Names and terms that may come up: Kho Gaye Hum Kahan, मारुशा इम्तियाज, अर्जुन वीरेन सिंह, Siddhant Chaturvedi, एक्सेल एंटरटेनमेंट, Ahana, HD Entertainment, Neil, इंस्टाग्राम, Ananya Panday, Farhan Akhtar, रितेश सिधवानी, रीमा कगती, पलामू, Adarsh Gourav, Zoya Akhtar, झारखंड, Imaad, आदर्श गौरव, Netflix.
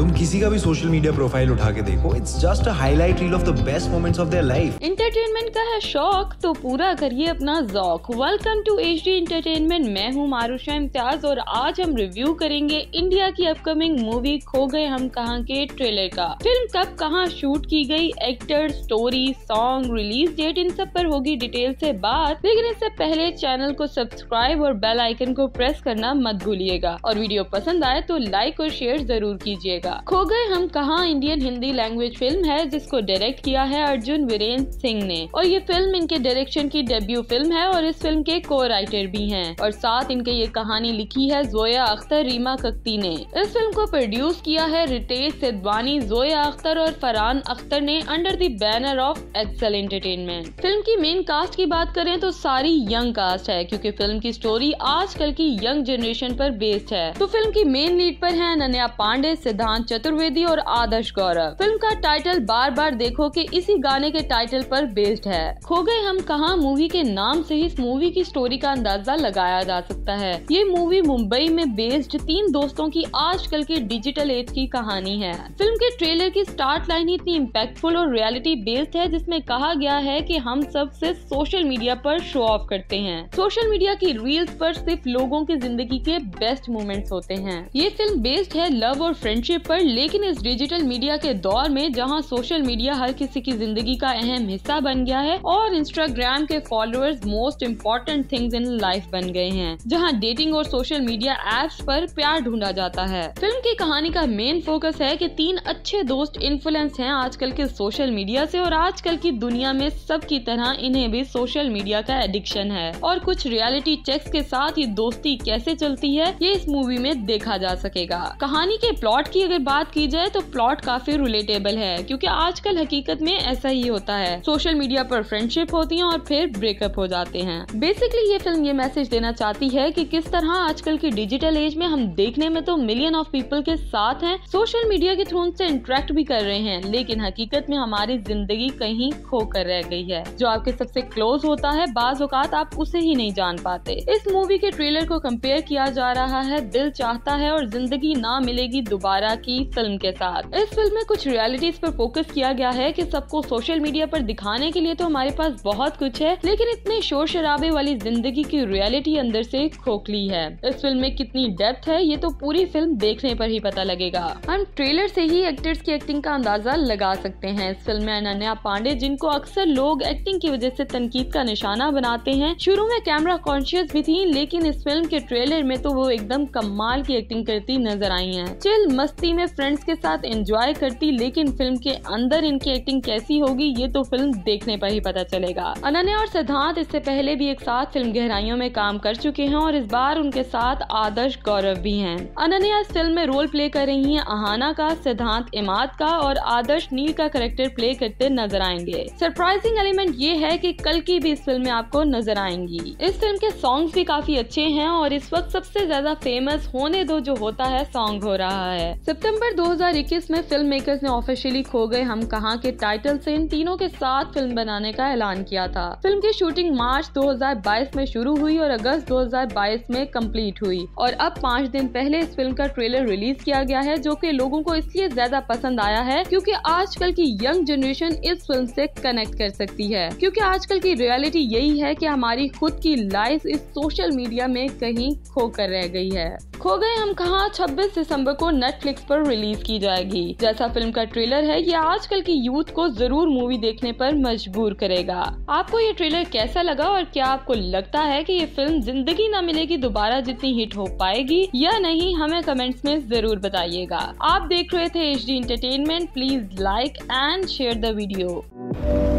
तुम किसी का भी सोशल मीडिया प्रोफाइल उठा के देखो, it's just a highlight reel of the best moments of their life. Entertainment का है शौक तो पूरा करिए अपना जौक। वेलकम टू एचडी एंटरटेनमेंट, मैं हूँ मारुशा इम्तियाज और आज हम रिव्यू करेंगे इंडिया की अपकमिंग मूवी खो गए हम कहां के ट्रेलर का। फिल्म कब कहां शूट की गई, actor, story, song, release date, इन सब पर होगी डिटेल से बात। लेकिन इससे पहले चैनल को सब्सक्राइब और बेल आइकन को प्रेस करना मत भूलिएगा और वीडियो पसंद आए तो लाइक और शेयर जरूर कीजिएगा। खो गए हम कहां इंडियन हिंदी लैंग्वेज फिल्म है जिसको डायरेक्ट किया है अर्जुन वीरेन सिंह ने और ये फिल्म इनके डायरेक्शन की डेब्यू फिल्म है और इस फिल्म के को राइटर भी हैं और साथ इनके ये कहानी लिखी है जोया अख्तर, रीमा कगती ने। इस फिल्म को प्रोड्यूस किया है रितेश सिधवानी, जोया अख्तर और फरहान अख्तर ने under the banner of एक्सेल एंटरटेनमेंट। Film की मेन कास्ट की बात करें तो सारी यंग कास्ट है क्योंकि फिल्म की स्टोरी आजकल की यंग जनरेशन पर बेस्ड है। तो फिल्म की मेन लीड पर है अनन्या पांडे, सिद्धांत चतुर्वेदी और आदर्श गौरव। फिल्म का टाइटल बार बार देखो कि इसी गाने के टाइटल पर बेस्ड है। खो गए हम कहां मूवी के नाम से ही इस मूवी की स्टोरी का अंदाजा लगाया जा सकता है। ये मूवी मुंबई में बेस्ड तीन दोस्तों की आजकल के डिजिटल एज की कहानी है। फिल्म के ट्रेलर की स्टार्ट लाइन ही इतनी इम्पैक्टफुल और रियलिटी बेस्ड है जिसमें कहा गया है कि हम सब सिर्फ सोशल मीडिया पर शो ऑफ करते हैं। सोशल मीडिया की रील्स पर सिर्फ लोगों की जिंदगी के बेस्ट मोमेंट्स होते हैं। ये फिल्म बेस्ड है लव और फ्रेंडशिप पर, लेकिन इस डिजिटल मीडिया के दौर में जहां सोशल मीडिया हर किसी की जिंदगी का अहम हिस्सा बन गया है और इंस्टाग्राम के followers most important things in life बन गए हैं, जहां डेटिंग और सोशल मीडिया एप्स पर प्यार ढूंढा जाता है। फिल्म की कहानी का मेन फोकस है कि तीन अच्छे दोस्त इन्फ्लुएंस हैं आजकल के सोशल मीडिया से और आजकल की दुनिया में सब की तरह इन्हें भी सोशल मीडिया का एडिक्शन है और कुछ रियलिटी चेक्स के साथ ये दोस्ती कैसे चलती है ये इस मूवी में देखा जा सकेगा। कहानी के प्लॉट की अगर बात की जाए तो प्लॉट काफी रिलेटेबल है क्योंकि आजकल हकीकत में ऐसा ही होता है, सोशल मीडिया पर फ्रेंडशिप होती है और फिर ब्रेकअप हो जाते हैं। बेसिकली ये फिल्म ये मैसेज देना चाहती है कि किस तरह आजकल की डिजिटल एज में हम देखने में तो मिलियन ऑफ पीपल के साथ हैं, सोशल मीडिया के थ्रू उनसे इंटरेक्ट भी कर रहे हैं, लेकिन हकीकत में हमारी जिंदगी कहीं खो कर रह गई है। जो आपके सबसे क्लोज होता है बाज औकात आप उसे ही नहीं जान पाते। इस मूवी के ट्रेलर को कंपेयर किया जा रहा है दिल चाहता है और जिंदगी ना मिलेगी दोबारा की फिल्म के साथ। इस फिल्म में कुछ रियलिटीज पर फोकस किया गया है कि सबको सोशल मीडिया पर दिखाने के लिए तो हमारे पास बहुत कुछ है, लेकिन इतने शोर शराबे वाली जिंदगी की रियलिटी अंदर से खोखली है। इस फिल्म में कितनी डेप्थ है ये तो पूरी फिल्म देखने पर ही पता लगेगा। हम ट्रेलर से ही एक्टर्स की एक्टिंग का अंदाजा लगा सकते हैं। इस फिल्म में अनन्या पांडे, जिनको अक्सर लोग एक्टिंग की वजह से तनकीद का निशाना बनाते हैं, शुरू में कैमरा कॉन्शियस भी थी, लेकिन इस फिल्म के ट्रेलर में तो वो एकदम कमाल की एक्टिंग करती नजर आई हैं। चिल मस्ती में फ्रेंड्स के साथ एंजॉय करती, लेकिन फिल्म के अंदर इनकी एक्टिंग कैसी होगी ये तो फिल्म देखने पर ही पता चलेगा। अनन्या और सिद्धांत इससे पहले भी एक साथ फिल्म गहराइयों में काम कर चुके हैं और इस बार उनके साथ आदर्श गौरव भी हैं। अनन्या इस फिल्म में रोल प्ले कर रही हैं अहाना का, सिद्धांत इमाद का और आदर्श नील का कैरेक्टर प्ले करते नजर आएंगे। सरप्राइजिंग एलिमेंट ये है कि कल की भी इस फिल्म में आपको नजर आएंगी। इस फिल्म के सॉन्ग भी काफी अच्छे हैं और इस वक्त सबसे ज्यादा फेमस होने दो जो होता है सॉन्ग हो रहा है। सितंबर 2021 में फिल्म मेकर्स ने ऑफिशियली खो गए हम कहां के टाइटल से इन तीनों के साथ फिल्म बनाने का ऐलान किया था। फिल्म की शूटिंग मार्च 2022 में शुरू हुई और अगस्त 2022 में कंप्लीट हुई और अब 5 दिन पहले इस फिल्म का ट्रेलर रिलीज किया गया है, जो कि लोगों को इसलिए ज्यादा पसंद आया है क्योंकि आजकल की यंग जनरेशन इस फिल्म से कनेक्ट कर सकती है, क्योंकि आजकल की रियलिटी यही है कि हमारी खुद की लाइफ इस सोशल मीडिया में कहीं खो कर रह गई है। खो गए हम कहां 26 दिसंबर को नेटफ्लिक्स पर रिलीज की जाएगी। जैसा फिल्म का ट्रेलर है ये आजकल की यूथ को जरूर मूवी देखने पर मजबूर करेगा। आपको ये ट्रेलर कैसा लगा और क्या आपको लगता है कि ये फिल्म जिंदगी ना मिलेगी दोबारा जितनी हिट हो पाएगी या नहीं, हमें कमेंट्स में जरूर बताइएगा। आप देख रहे थे HD entertainment. Please like and share the video.